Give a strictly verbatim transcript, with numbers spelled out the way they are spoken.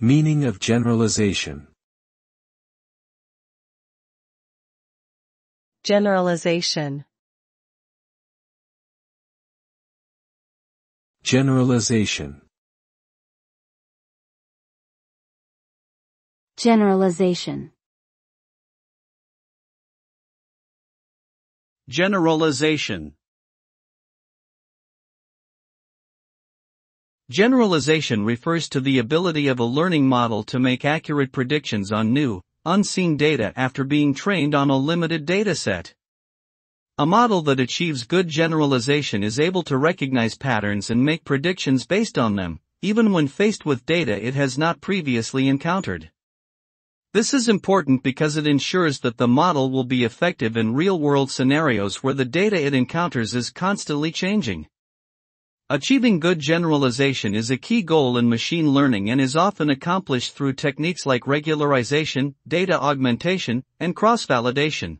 Meaning of generalization. Generalization. Generalization. Generalization. Generalization. Generalization refers to the ability of a learning model to make accurate predictions on new, unseen data after being trained on a limited dataset. A model that achieves good generalization is able to recognize patterns and make predictions based on them, even when faced with data it has not previously encountered. This is important because it ensures that the model will be effective in real-world scenarios where the data it encounters is constantly changing. Achieving good generalization is a key goal in machine learning and is often accomplished through techniques like regularization, data augmentation, and cross-validation.